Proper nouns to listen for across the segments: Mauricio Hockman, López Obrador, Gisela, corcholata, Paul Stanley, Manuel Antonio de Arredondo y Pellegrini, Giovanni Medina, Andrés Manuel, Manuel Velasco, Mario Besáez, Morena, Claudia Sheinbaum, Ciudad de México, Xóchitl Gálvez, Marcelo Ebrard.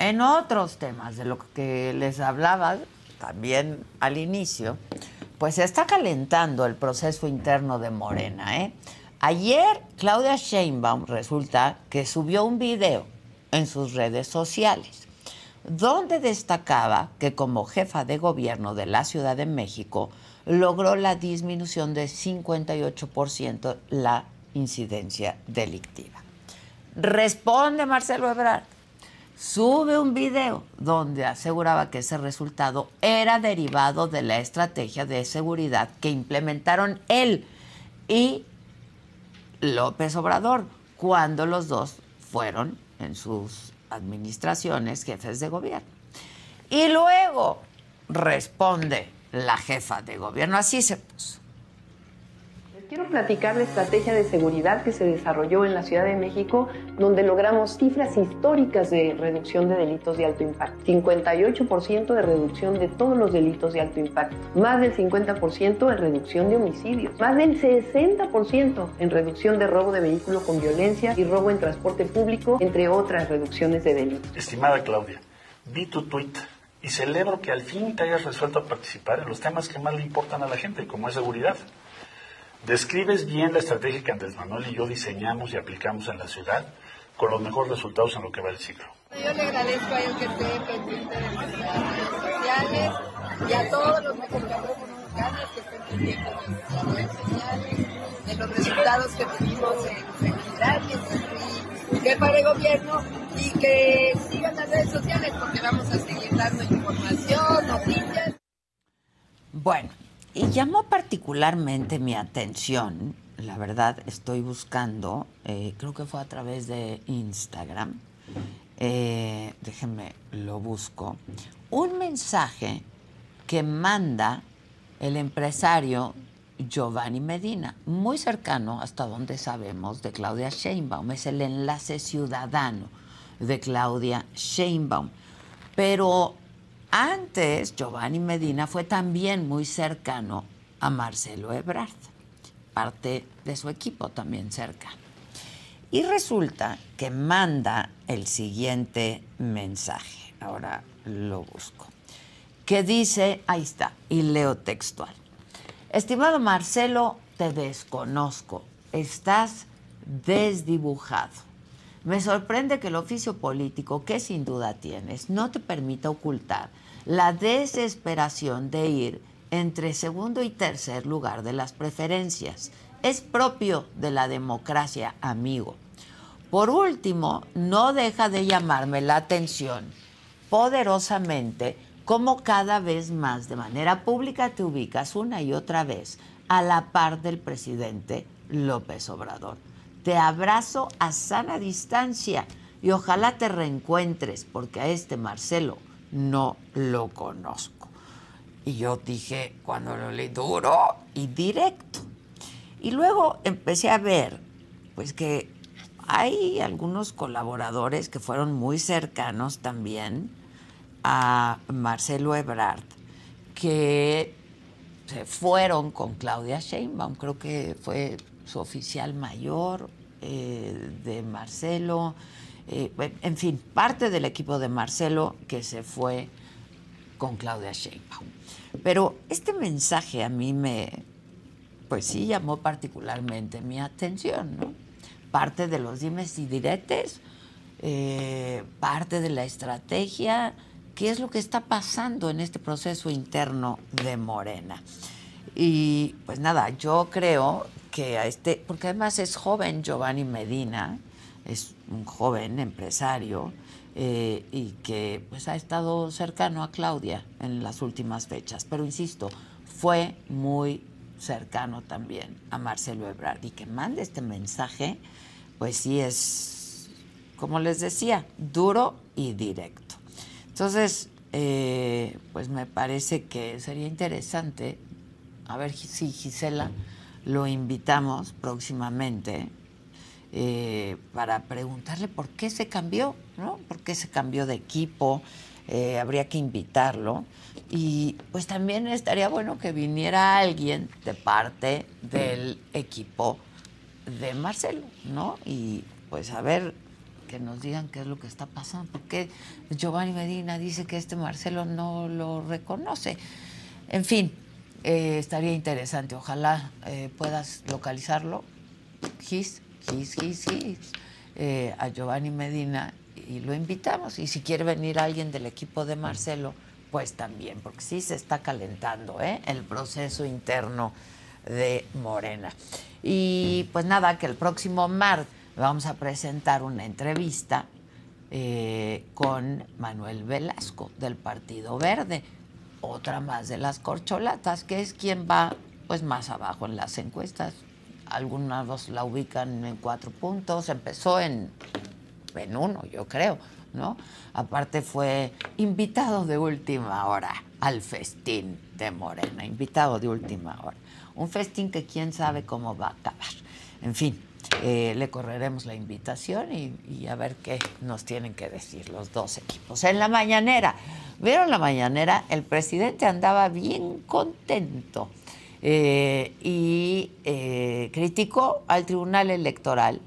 En otros temas de lo que les hablaba también al inicio, pues se está calentando el proceso interno de Morena, ¿eh? Ayer Claudia Sheinbaum resulta que subió un video en sus redes sociales donde destacaba que como jefa de gobierno de la Ciudad de México logró la disminución de 58% la incidencia delictiva. Responde Marcelo Ebrard. Sube un video donde aseguraba que ese resultado era derivado de la estrategia de seguridad que implementaron él y López Obrador, cuando los dos fueron en sus administraciones jefes de gobierno. Y luego responde la jefa de gobierno, así se puso. Les quiero platicar la estrategia de seguridad que se desarrolló en la Ciudad de México, donde logramos cifras históricas de reducción de delitos de alto impacto. 58% de reducción de todos los delitos de alto impacto. Más del 50% en reducción de homicidios. Más del 60% en reducción de robo de vehículo con violencia y robo en transporte público, entre otras reducciones de delitos. Estimada Claudia, vi tu tuit y celebro que al fin te hayas resuelto a participar en los temas que más le importan a la gente, como es seguridad. Describes bien la estrategia que Andrés Manuel y yo diseñamos y aplicamos en la ciudad con los mejores resultados en lo que va el ciclo. Yo le agradezco a ellos que esté pendiente de nuestras redes sociales y a todos los mexicanos que estén pendientes de nuestras redes sociales, de los resultados que tuvimos en seguridad y en jefa de gobierno, y que sigan las redes sociales porque vamos a seguir dando información, noticias. Bueno. Y llamó particularmente mi atención, la verdad estoy buscando, creo que fue a través de Instagram, déjenme lo busco, un mensaje que manda el empresario Giovanni Medina, muy cercano hasta donde sabemos de Claudia Sheinbaum, es el enlace ciudadano de Claudia Sheinbaum, pero antes, Giovanni Medina fue también muy cercano a Marcelo Ebrard, parte de su equipo también cercano. Y resulta que manda el siguiente mensaje, ahora lo busco, que dice, ahí está, y leo textual. Estimado Marcelo, te desconozco, estás desdibujado. Me sorprende que el oficio político, que sin duda tienes, no te permita ocultar la desesperación de ir entre segundo y tercer lugar de las preferencias. Es propio de la democracia, amigo. Por último, no deja de llamarme la atención poderosamente cómo cada vez más de manera pública te ubicas una y otra vez a la par del presidente López Obrador. Te abrazo a sana distancia y ojalá te reencuentres, porque a este Marcelo no lo conozco. Y yo dije, cuando lo leí, duro y directo. Y luego empecé a ver, pues, que hay algunos colaboradores que fueron muy cercanos también a Marcelo Ebrard, que se fueron con Claudia Sheinbaum, creo que fue su oficial mayor de Marcelo, en fin, parte del equipo de Marcelo que se fue con Claudia Sheinbaum. Pero este mensaje a mí pues sí llamó particularmente mi atención, ¿no? Parte de los dimes y diretes, parte de la estrategia, qué es lo que está pasando en este proceso interno de Morena. Y pues nada, yo creo que porque además es joven Giovanni Medina, es un joven empresario y que pues ha estado cercano a Claudia en las últimas fechas, pero insisto, fue muy cercano también a Marcelo Ebrard, y que mande este mensaje, pues sí es, como les decía, duro y directo. Entonces, pues me parece que sería interesante, a ver si Gisela lo invitamos próximamente para preguntarle por qué se cambió, ¿no? Por qué se cambió de equipo, habría que invitarlo. Y pues también estaría bueno que viniera alguien de parte del equipo de Marcelo, ¿no? Y pues a ver que nos digan qué es lo que está pasando. Porque Giovanni Medina dice que este Marcelo no lo reconoce. En fin, estaría interesante. Ojalá puedas localizarlo. A Giovanni Medina, y lo invitamos. Y si quiere venir alguien del equipo de Marcelo, pues también, porque sí se está calentando el proceso interno de Morena. Y pues nada, que el próximo martes vamos a presentar una entrevista con Manuel Velasco del Partido Verde, otra más de las corcholatas, que es quien va pues más abajo en las encuestas. Algunos la ubican en 4 puntos, empezó en 1, yo creo, ¿no? Aparte fue invitado de última hora al festín de Morena, un festín que quién sabe cómo va a acabar. En fin, le correremos la invitación y a ver qué nos tienen que decir los dos equipos. En la mañanera, ¿vieron la mañanera? El presidente andaba bien contento y criticó al Tribunal Electoral.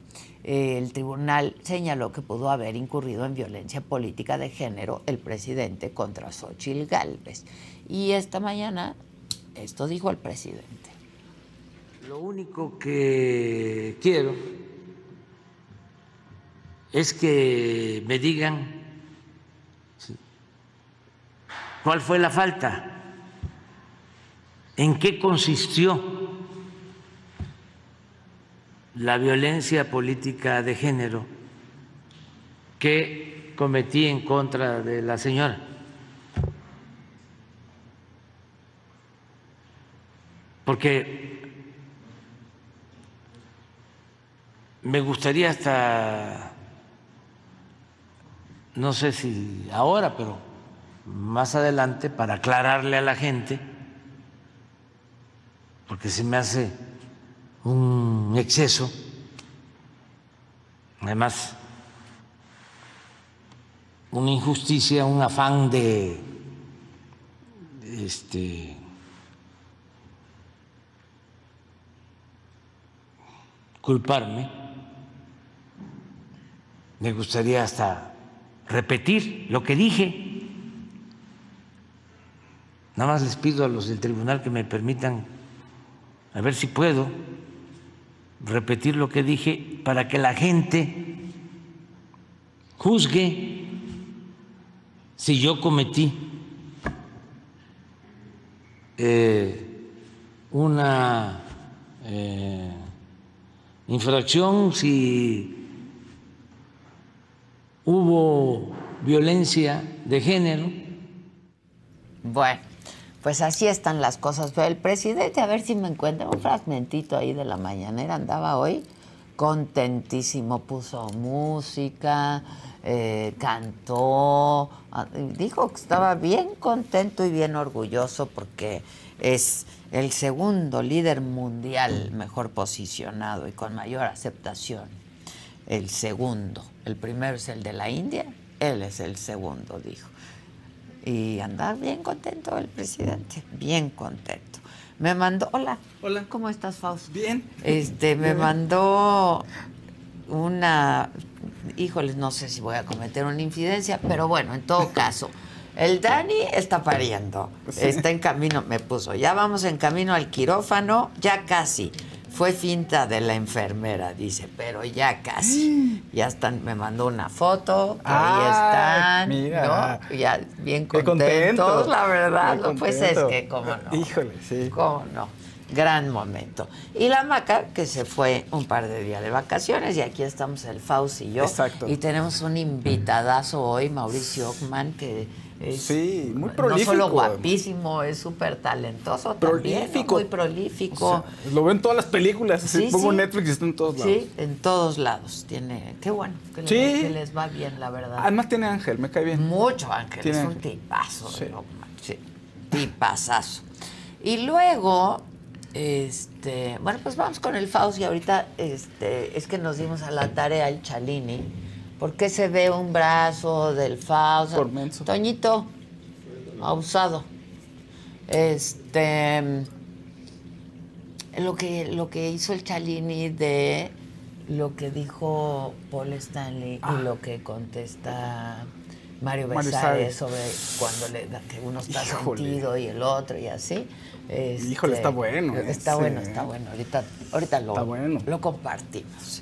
El tribunal señaló que pudo haber incurrido en violencia política de género el presidente contra Xóchitl Gálvez. Y esta mañana esto dijo el presidente. Lo único que quiero es que me digan cuál fue la falta, en qué consistió la violencia política de género que cometí en contra de la señora. Porque me gustaría hasta, no sé si ahora, pero más adelante, para aclararle a la gente, porque se me hace un exceso. Además, una injusticia, un afán de culparme. Me gustaría hasta repetir lo que dije. Nada más les pido a los del tribunal que me permitan, a ver si puedo, repetir lo que dije para que la gente juzgue si yo cometí una infracción, si hubo violencia de género. Bueno, pues así están las cosas. Pero el presidente, a ver si me encuentro un fragmentito ahí de la mañanera, andaba hoy contentísimo, puso música, cantó, dijo que estaba bien contento y bien orgulloso porque es el segundo líder mundial mejor posicionado y con mayor aceptación. El segundo, el primero es el de la India, él es el segundo, dijo. Y andaba bien contento el presidente, bien contento. Me mandó, hola, ¿cómo estás, Fausto? Bien. Me mandó una, híjoles, no sé si voy a cometer una infidencia, pero bueno, en todo caso, el Dani está pariendo, está en camino, me puso, ya vamos en camino al quirófano, ya casi. Fue finta de la enfermera, dice, pero ya casi. Ya están, me mandó una foto, ahí están, mira, ¿no? Ya bien contentos, la verdad, no, pues es que cómo no. Híjole, sí. Cómo no, gran momento. Y la Maca, que se fue un par de días de vacaciones, y aquí estamos el Faust y yo. Exacto. Y tenemos un invitadazo hoy, Mauricio Hockman, que... sí, muy prolífico. No solo guapísimo, es súper talentoso también, ¿no? Muy prolífico. O sea, lo ven todas las películas, sí, pongo sí. Netflix, está en todos lados. Sí, en todos lados. Tiene, qué bueno, que, sí. Que les va bien, la verdad. Además tiene ángel, me cae bien. Mucho ángel, tiene es un ángel. Tipazo. Sí. ¿No? Sí, tipazazo. Y luego, bueno, pues vamos con el Faust y ahorita es que nos dimos a la tarea el Chalini. ¿Por qué se ve un brazo del Fausto? Por menso. Toñito, abusado. Lo que hizo el Chalini de lo que dijo Paul Stanley y lo que contesta Mario Besáez sobre cuando le da, que uno está sentido y el otro y así. Híjole, está bueno. Está bueno, está bueno. Ahorita lo compartimos.